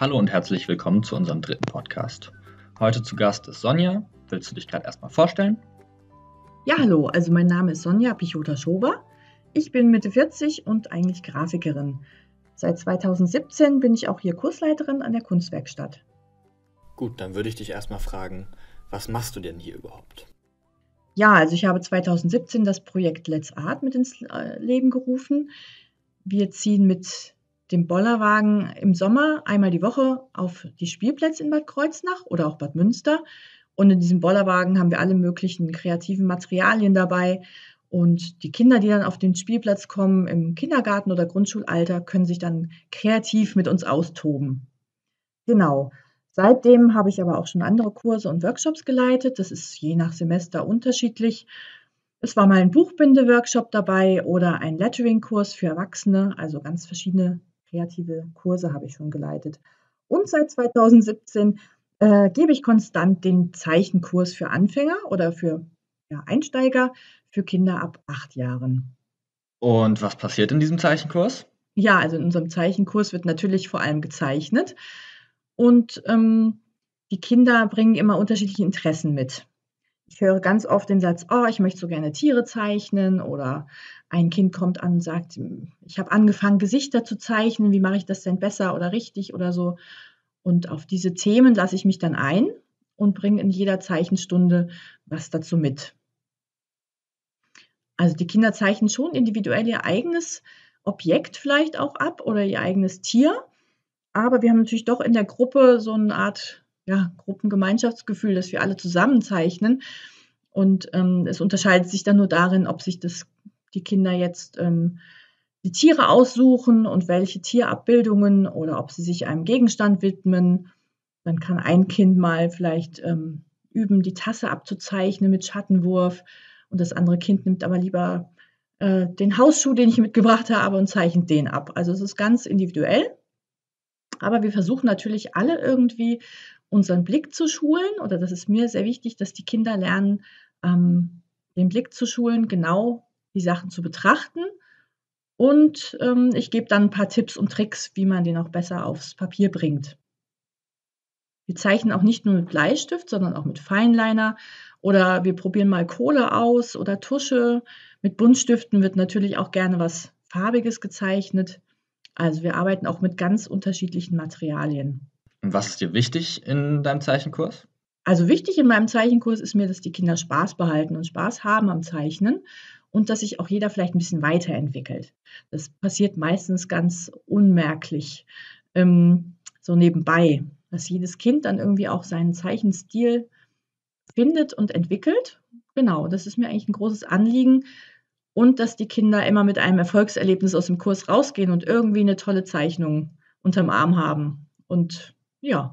Hallo und herzlich willkommen zu unserem dritten Podcast. Heute zu Gast ist Sonja. Willst du dich gerade erstmal vorstellen? Ja, hallo. Also mein Name ist Sonja Piechota-Schober. Ich bin Mitte 40 und eigentlich Grafikerin. Seit 2017 bin ich auch hier Kursleiterin an der Kunstwerkstatt. Gut, dann würde ich dich erstmal fragen, was machst du denn hier überhaupt? Ja, also ich habe 2017 das Projekt Let's Art mit ins Leben gerufen. Wir ziehen mit dem Bollerwagen im Sommer einmal die Woche auf die Spielplätze in Bad Kreuznach oder auch Bad Münster. Und in diesem Bollerwagen haben wir alle möglichen kreativen Materialien dabei. Und die Kinder, die dann auf den Spielplatz kommen, im Kindergarten oder Grundschulalter, können sich dann kreativ mit uns austoben. Genau. Seitdem habe ich aber auch schon andere Kurse und Workshops geleitet. Das ist je nach Semester unterschiedlich. Es war mal ein Buchbinde-Workshop dabei oder ein Lettering-Kurs für Erwachsene, also ganz verschiedene kreative Kurse habe ich schon geleitet. Und seit 2017 gebe ich konstant den Zeichenkurs für Anfänger oder für Einsteiger für Kinder ab 8 Jahren. Und was passiert in diesem Zeichenkurs? Ja, also in unserem Zeichenkurs wird natürlich vor allem gezeichnet. Und die Kinder bringen immer unterschiedliche Interessen mit. Ich höre ganz oft den Satz, oh, ich möchte so gerne Tiere zeichnen, oder ein Kind kommt an und sagt, ich habe angefangen, Gesichter zu zeichnen, wie mache ich das denn besser oder richtig oder so. Und auf diese Themen lasse ich mich dann ein und bringe in jeder Zeichenstunde was dazu mit. Also die Kinder zeichnen schon individuell ihr eigenes Objekt vielleicht auch ab oder ihr eigenes Tier, aber wir haben natürlich doch in der Gruppe so eine Art Gruppengemeinschaftsgefühl, dass wir alle zusammen zeichnen. Und es unterscheidet sich dann nur darin, ob sich die Kinder jetzt die Tiere aussuchen und welche Tierabbildungen, oder ob sie sich einem Gegenstand widmen. Dann kann ein Kind mal vielleicht üben, die Tasse abzuzeichnen mit Schattenwurf. Und das andere Kind nimmt aber lieber den Hausschuh, den ich mitgebracht habe, und zeichnet den ab. Also es ist ganz individuell. Aber wir versuchen natürlich alle irgendwie unseren Blick zu schulen, oder das ist mir sehr wichtig, dass die Kinder lernen, den Blick zu schulen, genau die Sachen zu betrachten. Und ich gebe dann ein paar Tipps und Tricks, wie man den auch besser aufs Papier bringt. Wir zeichnen auch nicht nur mit Bleistift, sondern auch mit Fineliner, oder wir probieren mal Kohle aus oder Tusche. Mit Buntstiften wird natürlich auch gerne was Farbiges gezeichnet. Also wir arbeiten auch mit ganz unterschiedlichen Materialien. Und was ist dir wichtig in deinem Zeichenkurs? Also wichtig in meinem Zeichenkurs ist mir, dass die Kinder Spaß behalten und Spaß haben am Zeichnen und dass sich auch jeder vielleicht ein bisschen weiterentwickelt. Das passiert meistens ganz unmerklich, so nebenbei, dass jedes Kind dann irgendwie auch seinen Zeichenstil findet und entwickelt. Genau, das ist mir eigentlich ein großes Anliegen. Und dass die Kinder immer mit einem Erfolgserlebnis aus dem Kurs rausgehen und irgendwie eine tolle Zeichnung unterm Arm haben und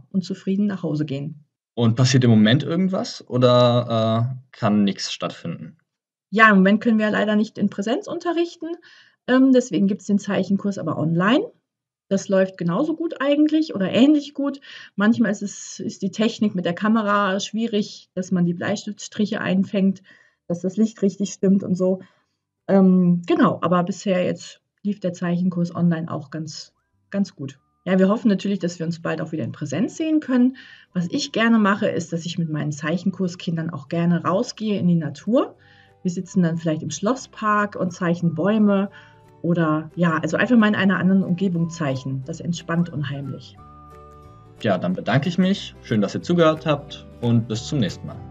und zufrieden nach Hause gehen. Und passiert im Moment irgendwas oder kann nichts stattfinden? Ja, im Moment können wir leider nicht in Präsenz unterrichten. Deswegen gibt es den Zeichenkurs aber online. Das läuft genauso gut eigentlich oder ähnlich gut. Manchmal ist die Technik mit der Kamera schwierig, dass man die Bleistiftstriche einfängt, dass das Licht richtig stimmt und so. Genau, aber bisher jetzt lief der Zeichenkurs online auch ganz, ganz gut. Ja, wir hoffen natürlich, dass wir uns bald auch wieder in Präsenz sehen können. Was ich gerne mache, ist, dass ich mit meinen Zeichenkurskindern auch gerne rausgehe in die Natur. Wir sitzen dann vielleicht im Schlosspark und zeichnen Bäume oder also einfach mal in einer anderen Umgebung zeichnen. Das entspannt unheimlich. Ja, dann bedanke ich mich. Schön, dass ihr zugehört habt und bis zum nächsten Mal.